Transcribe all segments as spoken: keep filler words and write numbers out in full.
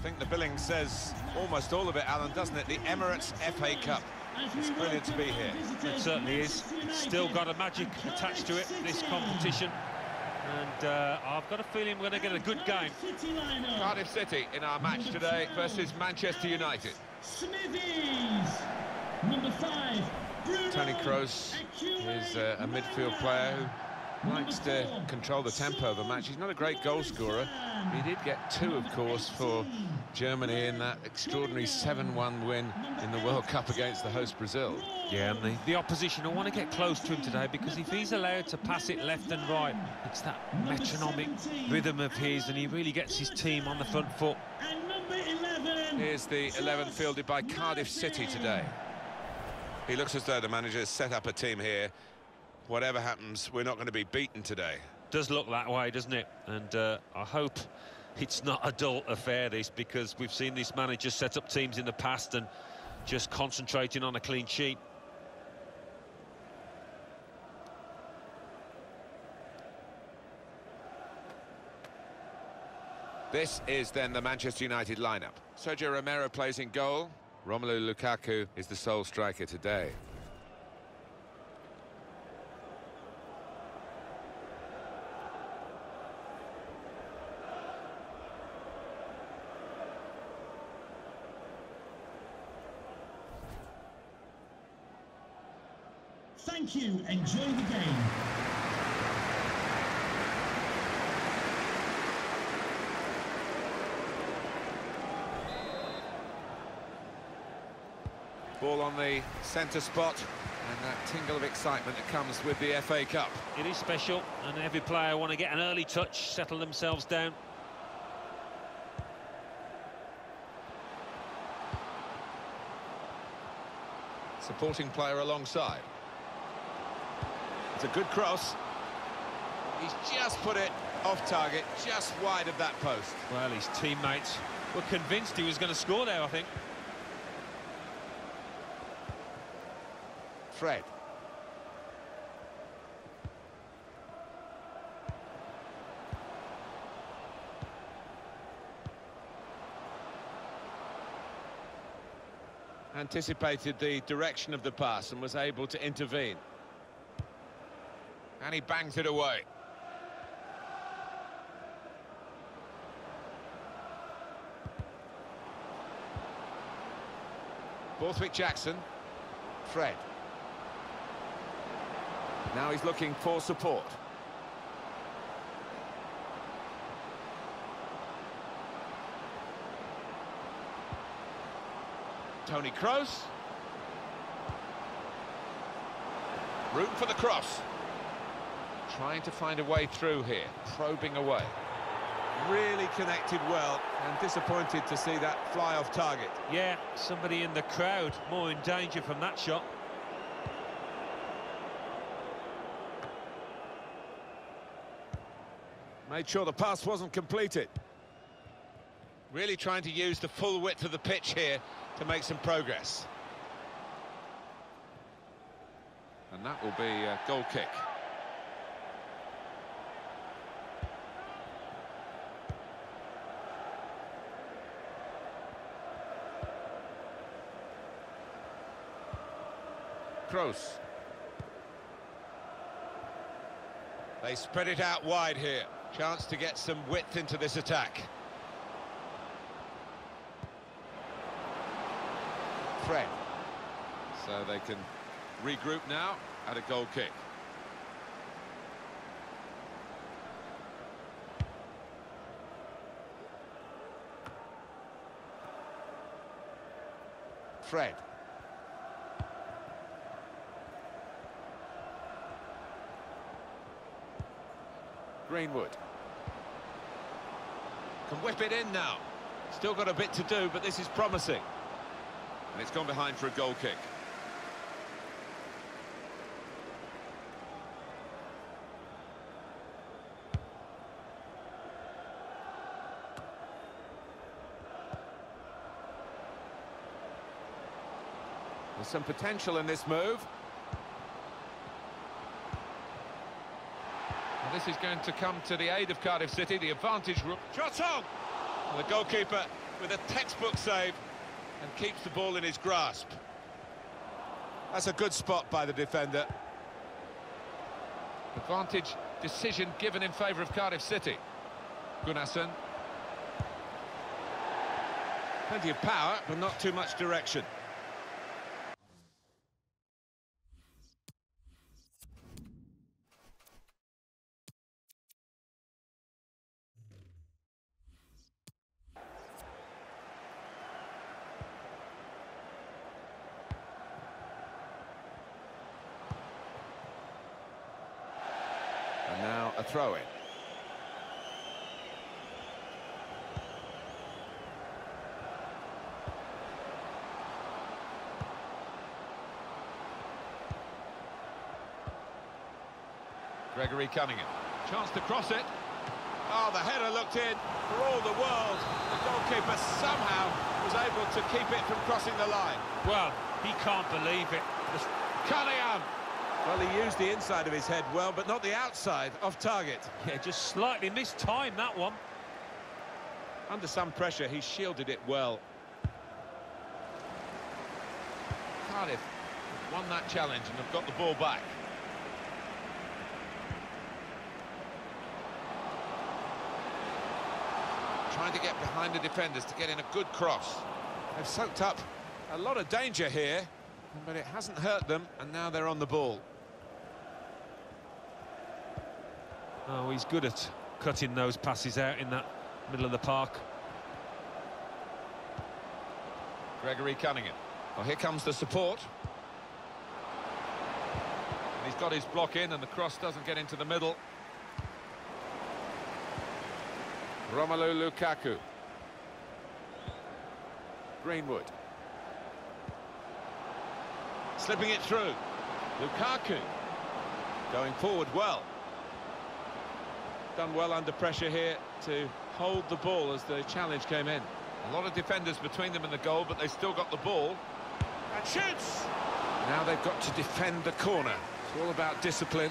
I think the billing says almost all of it, Alan, doesn't it? The Emirates F A Cup. It's brilliant to be here. It certainly is. It's still got a magic attached to it, this competition. And uh, I've got a feeling we're going to get a good game. Cardiff City in our match today versus Manchester United. Number five, Toni Kroos is uh, a midfield player who likes to control the tempo of the match. He's not a great goal scorer. He did get two, of course, for Germany in that extraordinary seven one win in the World Cup against the host Brazil. Yeah, and the, the opposition will want to get close to him today, because if he's allowed to pass it left and right, it's that metronomic rhythm of his, and he really gets his team on the front foot. Here's the eleven fielded by Cardiff City today. He looks as though the manager's set up a team here. Whatever happens, we're not going to be beaten today. Does look that way, doesn't it? And uh, I hope it's not a dull affair, this, because we've seen this manager set up teams in the past and just concentrating on a clean sheet. This is then the Manchester United lineup. Sergio Romero plays in goal. Romelu Lukaku is the sole striker today. Thank you. Enjoy the game. Ball on the centre spot, and that tingle of excitement that comes with the F A Cup. It is special, and every player want to get an early touch, settle themselves down. Supporting player alongside. It's a good cross. He's just put it off target, just wide of that post. Well, his teammates were convinced he was going to score there, I think. Fred. Anticipated the direction of the pass and was able to intervene. And he bangs it away. Borthwick Jackson. Fred. Now he's looking for support. Toni Kroos. Room for the cross. Trying to find a way through here, probing away. Really connected well, and disappointed to see that fly off target. Yeah, somebody in the crowd more in danger from that shot. Made sure the pass wasn't completed. Really trying to use the full width of the pitch here to make some progress. And that will be a goal kick. Kroos. They spread it out wide here. Chance to get some width into this attack. Fred. So they can regroup now at a goal kick. Fred. Greenwood can whip it in now. Still got a bit to do, but this is promising. And it's gone behind for a goal kick. There's some potential in this move. This is going to come to the aid of Cardiff City. The advantage... Chong! The goalkeeper with a textbook save and keeps the ball in his grasp. That's a good spot by the defender. Advantage decision given in favour of Cardiff City. Gunnarsson. Plenty of power, but not too much direction. Now a throw-in. Gregory Cunningham. Chance to cross it. Oh, the header looked in. For all the world, the goalkeeper somehow was able to keep it from crossing the line. Well, he can't believe it. It's Cunningham! Well, he used the inside of his head well, but not the outside, off target. Yeah, just slightly mistimed that one. Under some pressure, he shielded it well. Cardiff won that challenge and have got the ball back. Trying to get behind the defenders to get in a good cross. They've soaked up a lot of danger here, but it hasn't hurt them, and now they're on the ball. Oh, he's good at cutting those passes out in that middle of the park. Gregory Cunningham. Well, here comes the support. And he's got his block in, and the cross doesn't get into the middle. Romelu Lukaku. Greenwood. Slipping it through. Lukaku going forward well. Done well under pressure here to hold the ball as the challenge came in. A lot of defenders between them and the goal, but they've still got the ball. And shoots! Now they've got to defend the corner. It's all about discipline.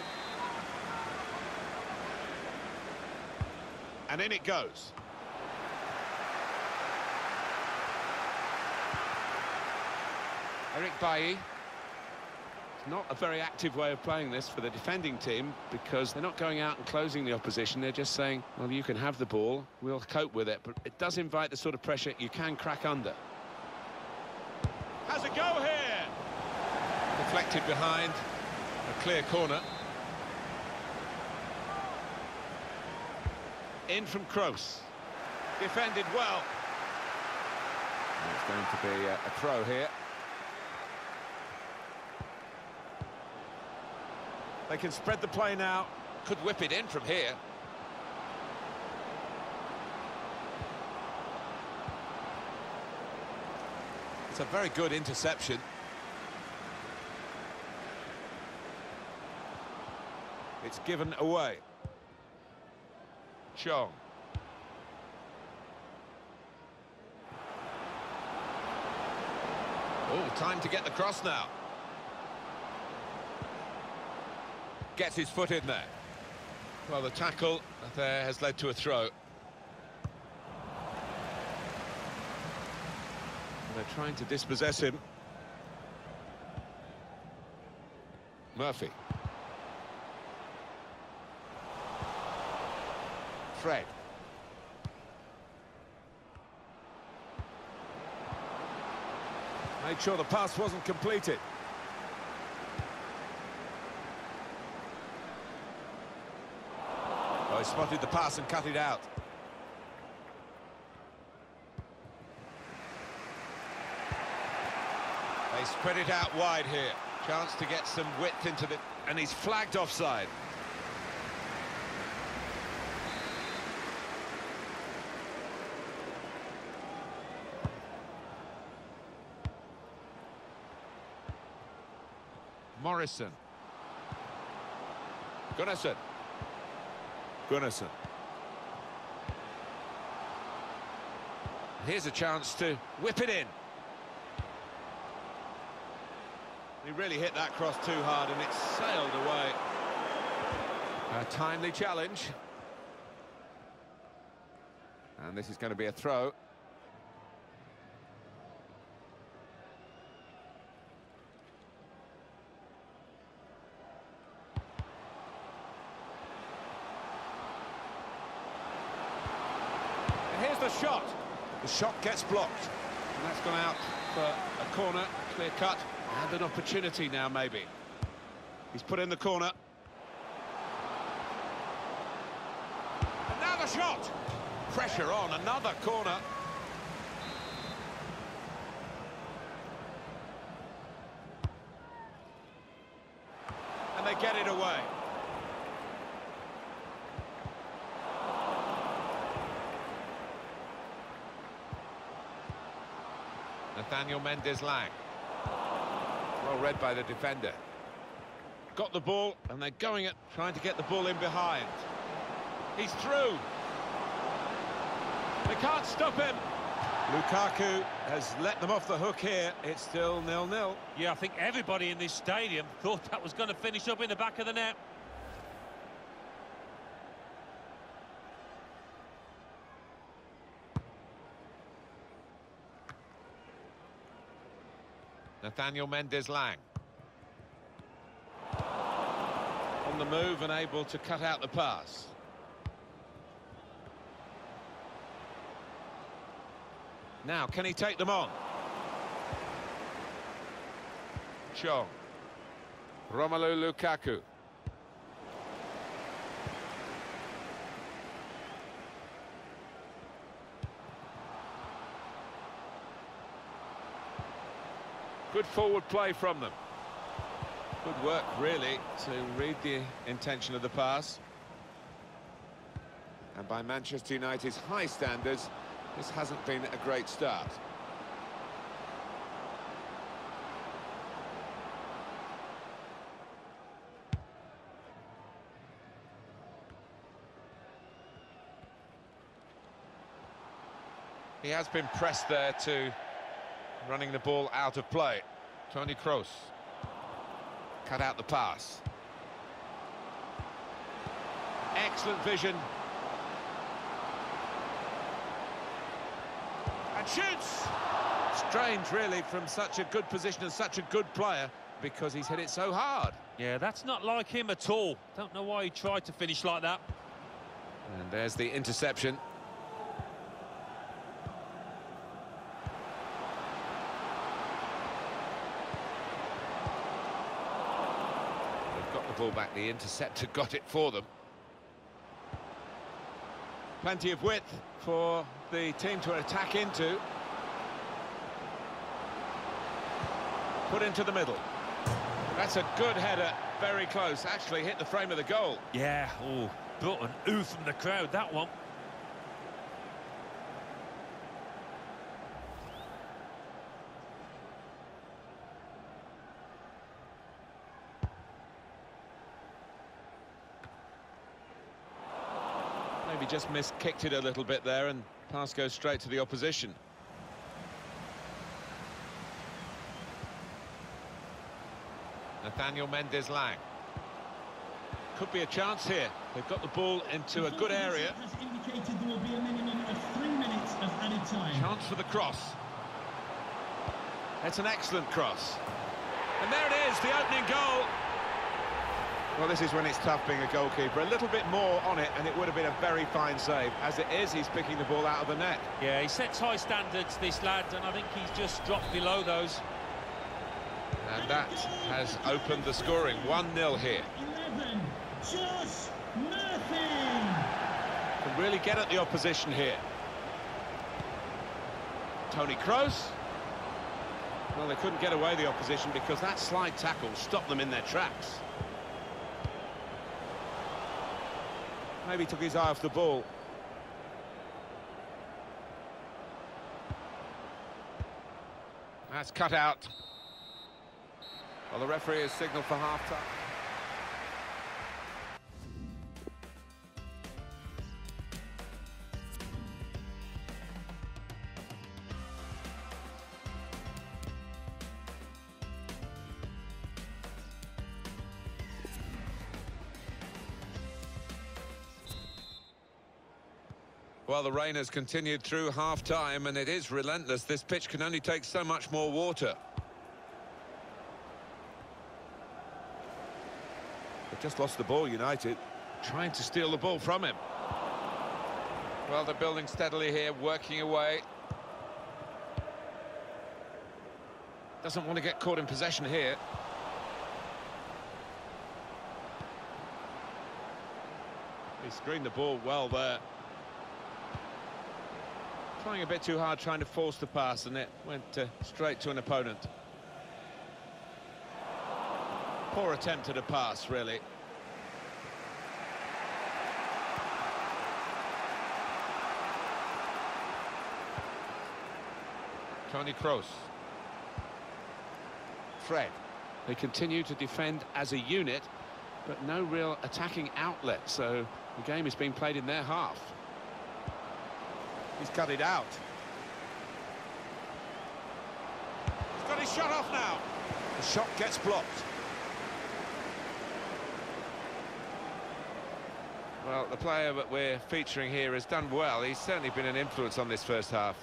And in it goes. Eric Bailly. It's not a very active way of playing this for the defending team, because they're not going out and closing the opposition. They're just saying, well, you can have the ball, we'll cope with it. But it does invite the sort of pressure you can crack under. Has a go here. Deflected behind, a clear corner. In from Kroos. Defended well. And it's going to be a, a throw here. They can spread the play now. Could whip it in from here. It's a very good interception. It's given away. Chong. Oh, time to get the cross now. Gets his foot in there. Well, the tackle there has led to a throw. And they're trying to dispossess him. Murphy. Fred. Made sure the pass wasn't completed. He spotted the pass and cut it out. They spread it out wide here. Chance to get some width into the... And he's flagged offside. Morrison. Gunnarsson. Gunnarsson. Here's a chance to whip it in. He really hit that cross too hard and it sailed away. A timely challenge. And this is going to be a throw. here's the shot. The shot gets blocked. And that's gone out for a corner, clear cut, and an opportunity now, maybe. He's put in the corner. And now the shot. Pressure on, another corner. And they get it away. Nathaniel Mendez-Laing. Well read by the defender. Got the ball, and they're going at trying to get the ball in behind. He's through. They can't stop him. Lukaku has let them off the hook here. It's still nil nil. Yeah, I think everybody in this stadium thought that was going to finish up in the back of the net. Nathaniel Mendez-Laing. On the move and able to cut out the pass. Now, can he take them on? Chong. Romelu Lukaku. Good forward play from them. Good work, really, to read the intention of the pass. And by Manchester United's high standards, this hasn't been a great start. He has been pressed there to... running the ball out of play. Toni Kroos cut out the pass. Excellent vision. And shoots! Strange, really, from such a good position and such a good player, because he's hit it so hard. Yeah, that's not like him at all. Don't know why he tried to finish like that. And there's the interception. Ball back, the interceptor got it for them. Plenty of width for the team to attack into. Put into the middle. That's a good header, very close. Actually hit the frame of the goal. Yeah, oh, brought an ooh from the crowd, that one. He just miskicked it a little bit there, and pass goes straight to the opposition. Nathaniel Mendez-Laing. Could be a chance here. They've got the ball into a good area. Has indicated there will be a minimum of three minutes of added time. Chance for the cross. That's an excellent cross. And there it is, the opening goal. Well, this is when it's tough being a goalkeeper. A little bit more on it, and it would have been a very fine save. As it is, he's picking the ball out of the net. Yeah, he sets high standards, this lad, and I think he's just dropped below those. And that has opened the scoring. one nil here. eleven, just Murphy. Can really get at the opposition here. Toni Kroos. Well, they couldn't get away the opposition because that slide tackle stopped them in their tracks. Maybe took his eye off the ball. That's cut out. Well, the referee has signalled for half-time. Well, the rain has continued through half-time, and it is relentless. This pitch can only take so much more water. They've just lost the ball, United, trying to steal the ball from him. Well, they're building steadily here, working away. Doesn't want to get caught in possession here. He screened the ball well there. Trying a bit too hard, trying to force the pass, and it went uh, straight to an opponent. Poor attempt at a pass, really. Toni Kroos. Fred. They continue to defend as a unit, but no real attacking outlet, so the game is being played in their half. He's cut it out. He's got his shot off now. The shot gets blocked. Well, the player that we're featuring here has done well. He's certainly been an influence on this first half.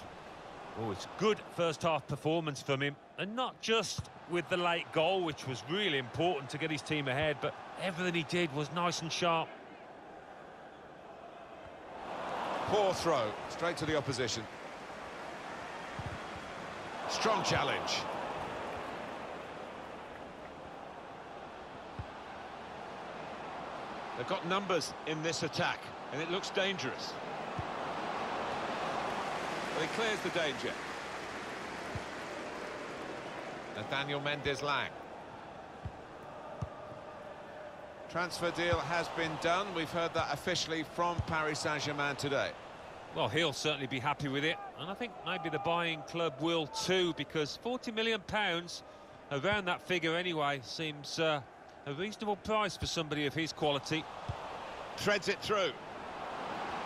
Oh, it's good first-half performance from him, and not just with the late goal, which was really important to get his team ahead, but everything he did was nice and sharp. Poor throw, straight to the opposition. Strong challenge. They've got numbers in this attack, and it looks dangerous. Well, he clears the danger. Nathaniel Mendez-Laing. Transfer deal has been done. We've heard that officially from Paris Saint-Germain today. Well, he'll certainly be happy with it. And I think maybe the buying club will too, because forty million pounds, around that figure anyway, seems uh, a reasonable price for somebody of his quality. Treads it through.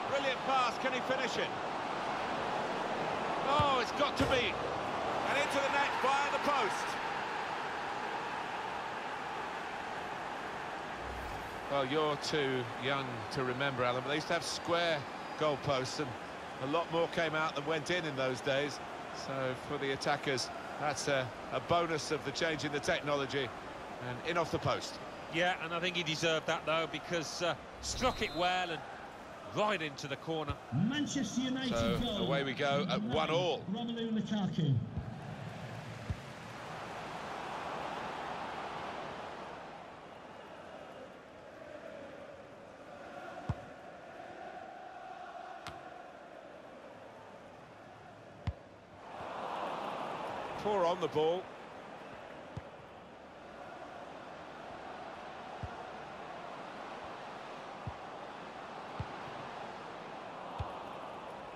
Brilliant pass. Can he finish it? Oh, it's got to be. And into the net via the post. Well, you're too young to remember, Alan, but they used to have square goalposts, and a lot more came out than went in in those days. So for the attackers, that's a, a bonus of the change in the technology, and in off the post. Yeah, and I think he deserved that, though, because uh, struck it well and right into the corner. Manchester United so goal. Away we go at one all. Romelu Lukaku. Poor on the ball.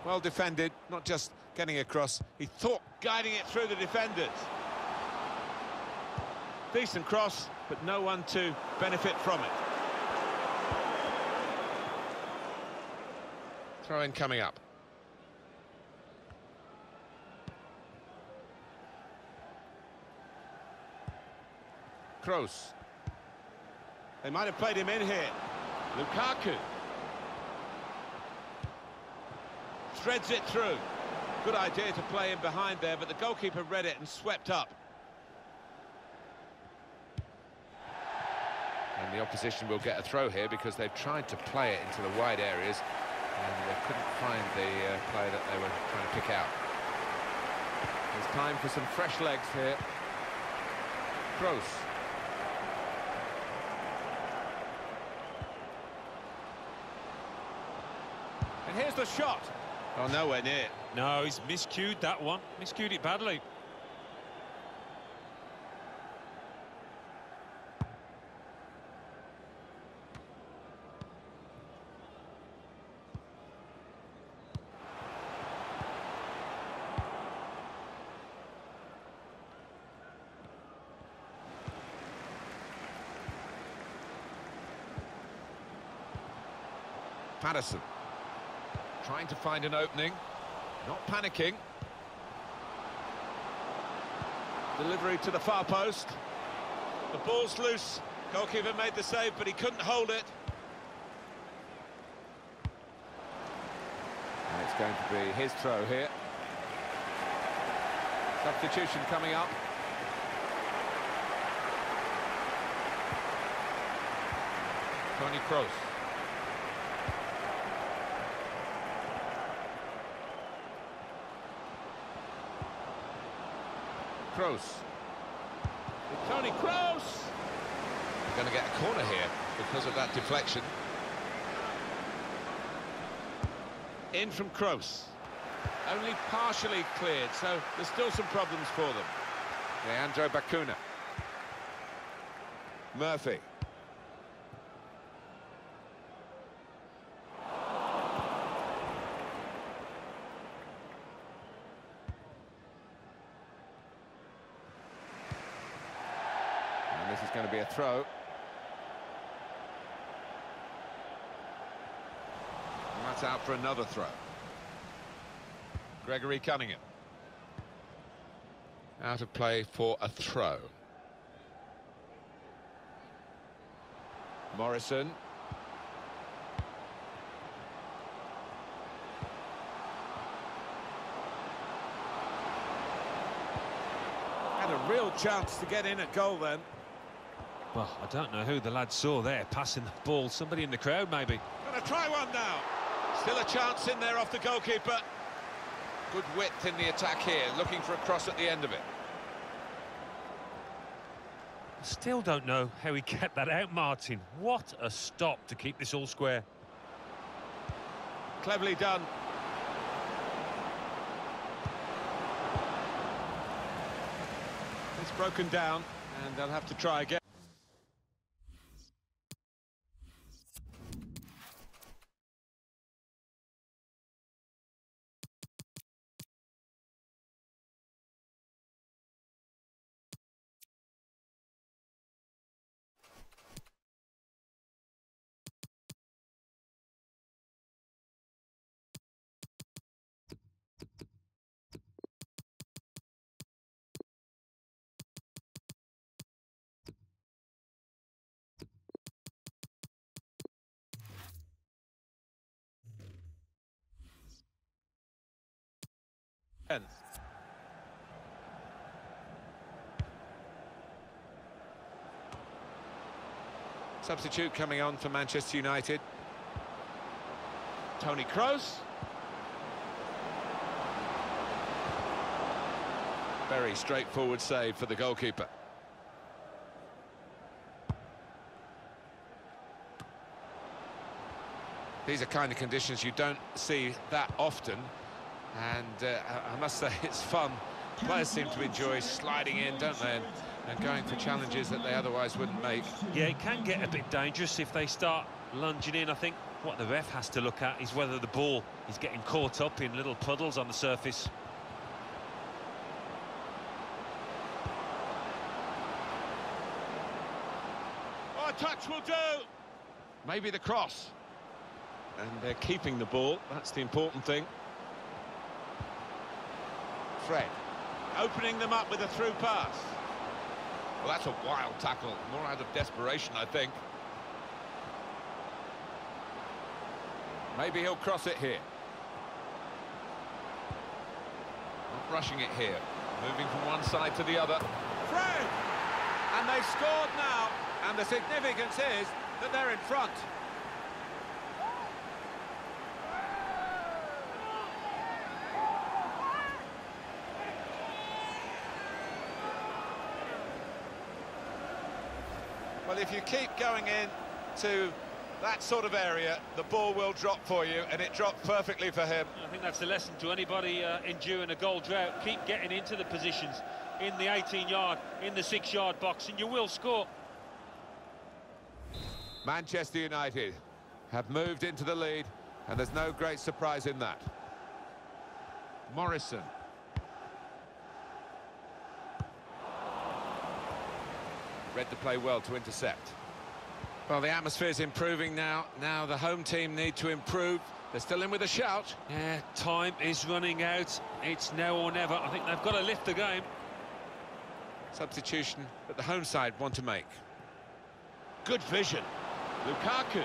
Well defended, not just getting across, he thought guiding it through the defenders. Decent cross, but no one to benefit from it. Throw-in coming up. Kroos. They might have played him in here. Lukaku threads it through. Good idea to play him behind there, but the goalkeeper read it and swept up. And the opposition will get a throw here because they've tried to play it into the wide areas, and they couldn't find the uh, player that they were trying to pick out. It's time for some fresh legs here. Kroos. Here's the shot. Oh, nowhere near. No, he's miscued that one. Miscued it badly. Patterson. Trying to find an opening, not panicking. Delivery to the far post. The ball's loose. Goalkeeper made the save, but he couldn't hold it. And it's going to be his throw here. Substitution coming up. Toni Kroos. Kroos. With Toni Kroos! We're going to get a corner here because of that deflection. In from Kroos. Only partially cleared, so there's still some problems for them. Leandro Bacuna. Murphy. And this is going to be a throw. And that's out for another throw. Gregory Cunningham. Out of play for a throw. Morrison. Had a real chance to get in at goal then. Well, I don't know who the lad saw there passing the ball. Somebody in the crowd, maybe. Gonna try one now. Still a chance in there off the goalkeeper. Good width in the attack here, looking for a cross at the end of it. Still don't know how he kept that out, Martin. What a stop to keep this all square. Cleverly done. It's broken down, and they'll have to try again. Substitute coming on for Manchester United. Toni Kroos. Very straightforward save for the goalkeeper. These are kind of conditions you don't see that often. And uh, I must say, it's fun. Players seem to enjoy sliding in, don't they, and, and going for challenges that they otherwise wouldn't make. Yeah, it can get a bit dangerous if they start lunging in. I think what the ref has to look at is whether the ball is getting caught up in little puddles on the surface. Oh, a touch will do! Maybe the cross. And they're keeping the ball, that's the important thing. Fred, opening them up with a through pass. Well, that's a wild tackle, more out of desperation, I think. Maybe he'll cross it here. Not rushing it here, moving from one side to the other. Fred! And they've scored now, and the significance is that they're in front. Well, if you keep going in to that sort of area, the ball will drop for you, and it dropped perfectly for him. I think that's the lesson to anybody uh, enduring a goal drought. Keep getting into the positions in the eighteen-yard, in the six-yard box, and you will score. Manchester United have moved into the lead, and there's no great surprise in that. Morrison. Read the play well to intercept. Well, the atmosphere's improving now. Now the home team need to improve. They're still in with a shout. Yeah, time is running out. It's now or never. I think they've got to lift the game. Substitution that the home side want to make. Good vision. Lukaku.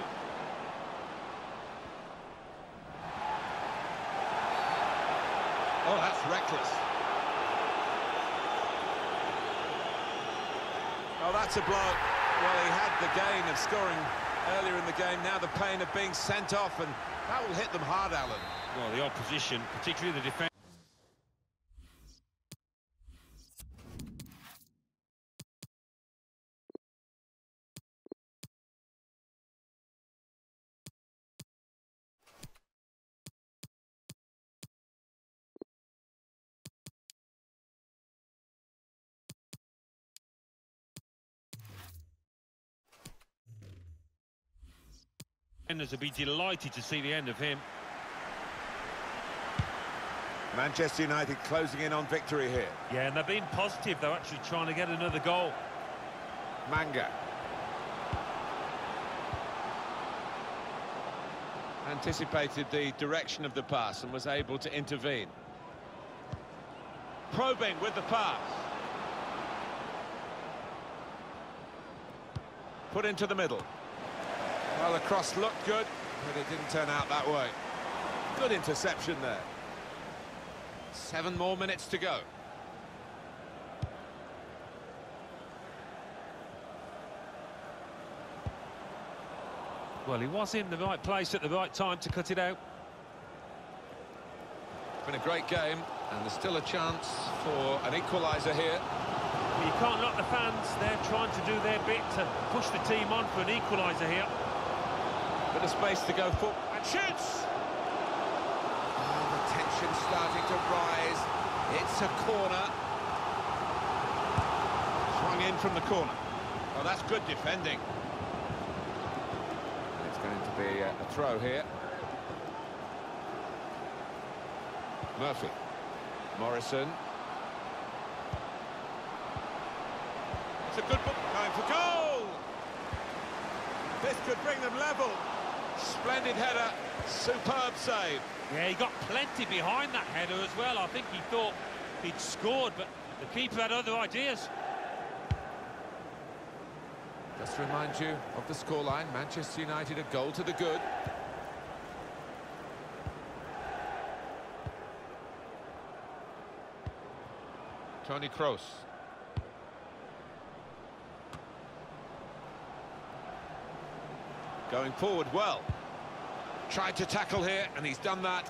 Oh, that's reckless. Oh, that's a blow. Well, he had the gain of scoring earlier in the game. Now the pain of being sent off, and that will hit them hard, Alan. Well, the opposition, particularly the defence. Mendez will be delighted to see the end of him. Manchester United closing in on victory here. Yeah, and they're being positive. They're actually trying to get another goal. Manga. Anticipated the direction of the pass and was able to intervene. Probing with the pass. Put into the middle. Well, the cross looked good, but it didn't turn out that way. Good interception there. Seven more minutes to go. Well, he was in the right place at the right time to cut it out. It's been a great game, and there's still a chance for an equaliser here. Well, you can't knock the fans. They're trying to do their bit to push the team on for an equaliser here. Bit of space to go for, and shoots! Starting to rise. It's a corner. Swung in from the corner. Oh, that's good defending. It's going to be a, a throw here. Murphy. Morrison. It's a good ball. Going for goal! This could bring them level. Splendid header. Superb save. Yeah, he got plenty behind that header as well. I think he thought he'd scored, but the keeper had other ideas. Just to remind you of the scoreline, Manchester United a goal to the good. Toni Kroos. Going forward well. Tried to tackle here, and he's done that.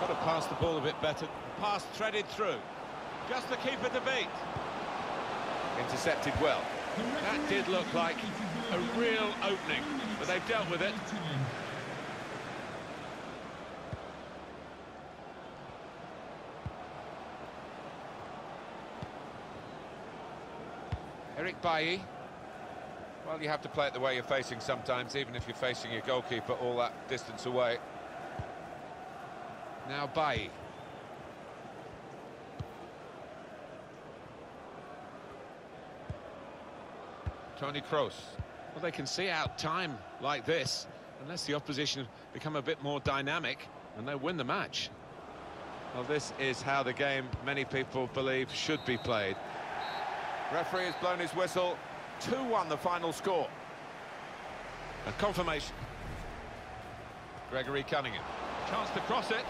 Got to pass the ball a bit better. Pass threaded through. Just the keeper to beat. Intercepted well. That did look like a real opening, but they've dealt with it. Eric Bailly. Well, you have to play it the way you're facing sometimes, even if you're facing your goalkeeper all that distance away. Now Bailly. Toni Kroos. Well, they can see out time like this, unless the opposition become a bit more dynamic, and they win the match. Well, this is how the game many people believe should be played. Referee has blown his whistle. two one the final score. A confirmation. Gregory Cunningham. Chance to cross it.